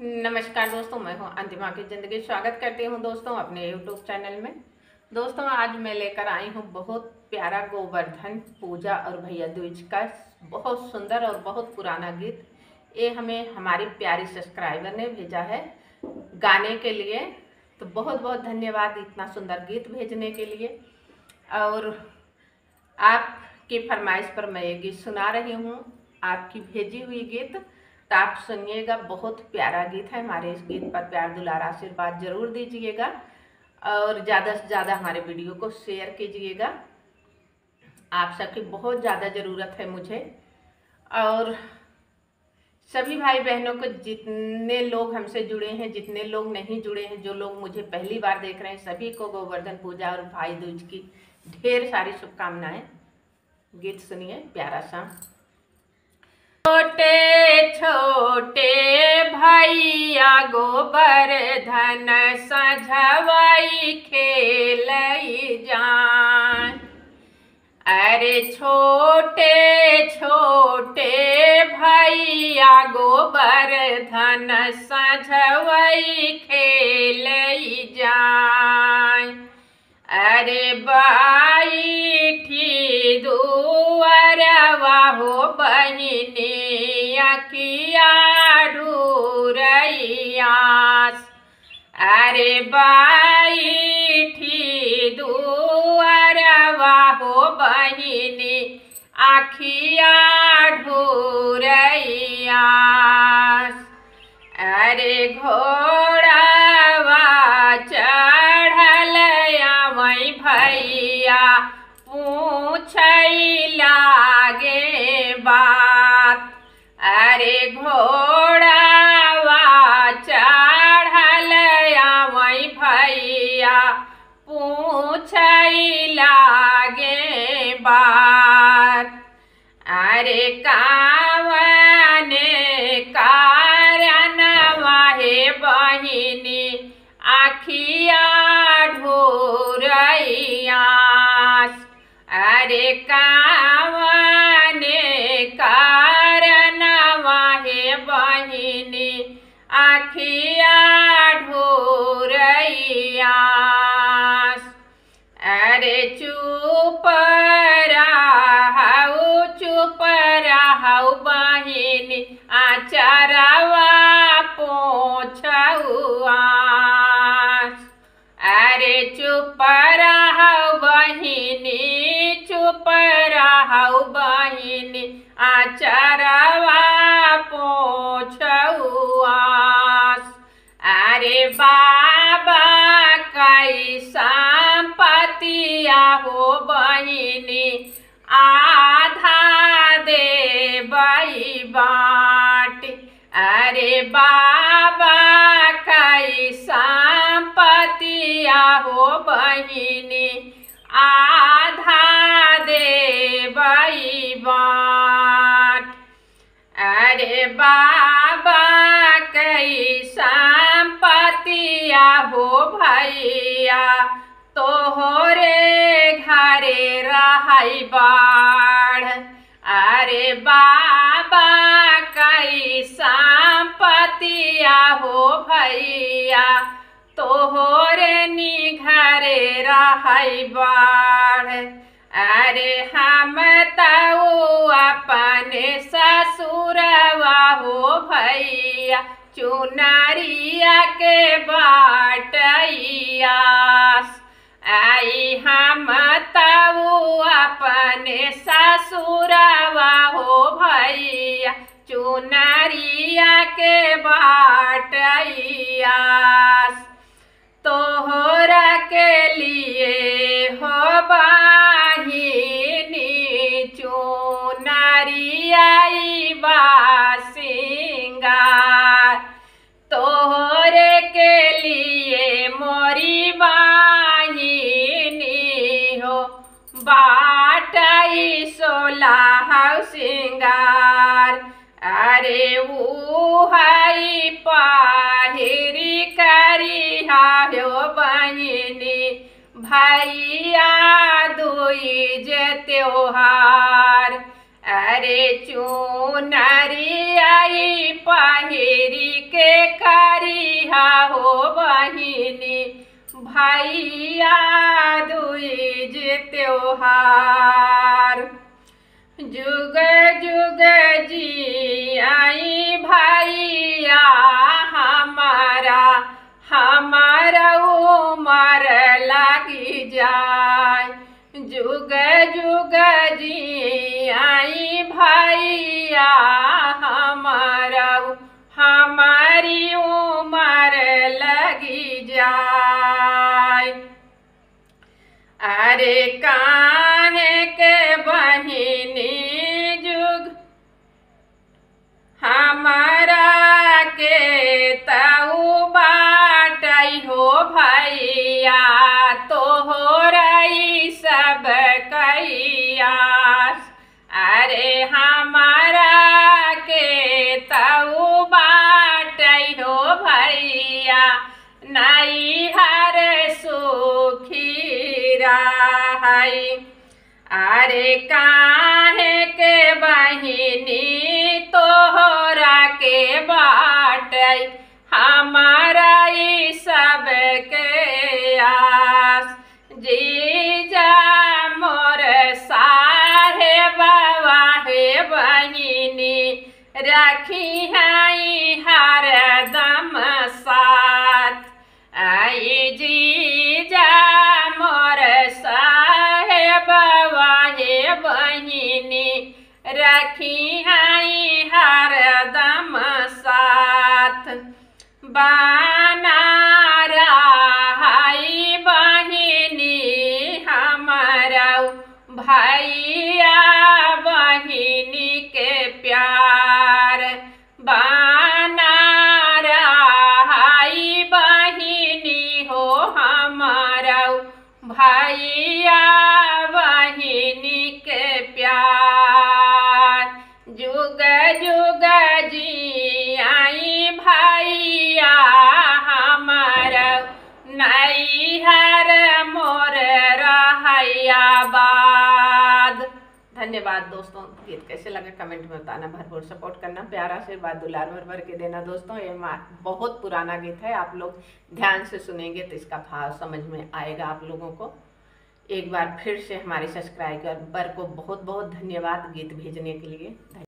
नमस्कार दोस्तों, मैं हूँ अंतिमा की ज़िंदगी। स्वागत करती हूँ दोस्तों अपने YouTube चैनल में। दोस्तों आज मैं लेकर आई हूँ बहुत प्यारा गोवर्धन पूजा और भैया दूज का बहुत सुंदर और बहुत पुराना गीत। ये हमें हमारी प्यारी सब्सक्राइबर ने भेजा है गाने के लिए, तो बहुत बहुत धन्यवाद इतना सुंदर गीत भेजने के लिए। और आपकी फरमाइश पर मैं ये गीत सुना रही हूँ, आपकी भेजी हुई गीत, तो आप सुनिएगा। बहुत प्यारा गीत है। हमारे इस गीत पर प्यार दुलार आशीर्वाद ज़रूर दीजिएगा और ज़्यादा से ज़्यादा हमारे वीडियो को शेयर कीजिएगा। आप सबकी बहुत ज़्यादा ज़रूरत है मुझे और सभी भाई बहनों को। जितने लोग हमसे जुड़े हैं, जितने लोग नहीं जुड़े हैं, जो लोग मुझे पहली बार देख रहे हैं, सभी को गोवर्धन पूजा और भाई दूज की ढेर सारी शुभकामनाएँ। गीत सुनिए प्यारा सा। छोटे छोटे भैया गोवर्धन सजवई खेलई जान। अरे छोटे छोटे भैया गोवर्धन सजवई खेलई जान। अरे बाई थी दुअरवा हो बहिनी किया डूरैयास। अरे बाई थी दुअरवा हो बहिनी आखिया डूरैयास। अरे घोड़ावा चढ़ल वही भैया पूछैला गे बात। अरे घोड़ावा चढ़ल वही भैया पूछैला गे बात। अरे कावने कारण वाहे बहिनी आखिया ढोरैयास। अरे कावने कारण वाहे बहिनी आखिया ढोरैयास। अरे चुप रहौ बहिनी आचरवा पोछौआस। अरे चुप रहौ बहिनी आचरवा पोछौआस। अरे बाबा कैसा पतिया हो बहिनी आधा दे बाटी। अरे बाबा कैसा पतिया हो बहिनी आधा दे बाट। अरे बाबा कैसा पतिया हो भैया तोहरे घरे रहई बाढ़। अरे बाबा कैसा पतिया हो भैया तोहरे नी घरे रहई बाढ़। अरे हम तऊ अपने ससुरवा हो भैया चुनरिया के बाटैयास। आई हम तऊ अपने ससुरवा हो भैया चुनरिया के बाटैयास। तोहरा के लिए हो बहिनी चुनरिया सिंगार। तोहरे के लिए मोरी बहिनी हो बाटई सोलह सिंगार। अरे उहाई पाहिरी करिहा हो बहिनी भैया दुई जे त्योहार। अरे चुनरिया पाहिरी के भाइया दुई जे त्योहार, जुग जुग जी आई भाइया हमारा, हमारा उमर लागी जाए। जुग जुग जी आई भाइया हमारा, हमारी उमर लगी जाए। अरे काहे के बहिनी जुग हमारा के ताऊ बाटई हो भैया, तो हो रही सब कैयास। अरे हमारा के ताऊ बाटई हो भैया, नई हर सुखी रहाई। अरे काहे के बहिनी तोहरा के बाटई, हमारा ई सब के आस। जीजा मोर साहेबवा हे बहिनी, रखी हई हर दम साथ। आई जीजा मोर साहेबवा हे बहिनी, रखी हई हर दम साथ। बाना रहाई बहिनी हमारा, भैया बहिनी के प्यार। बाना रहाई बहिनी हो हमारा, भैया बहिनी के प्यार। जुग जुग जी आई भैया हमारा, नई हर मोर रहैया बाद। धन्यवाद दोस्तों, गीत कैसे लगे कमेंट में बताना, भरपूर सपोर्ट करना, प्यारा आशीर्वाद दुलार भर के देना दोस्तों। ये बहुत पुराना गीत है, आप लोग ध्यान से सुनेंगे तो इसका भाव समझ में आएगा आप लोगों को। एक बार फिर से हमारे सब्सक्राइबर को बहुत बहुत धन्यवाद गीत भेजने के लिए।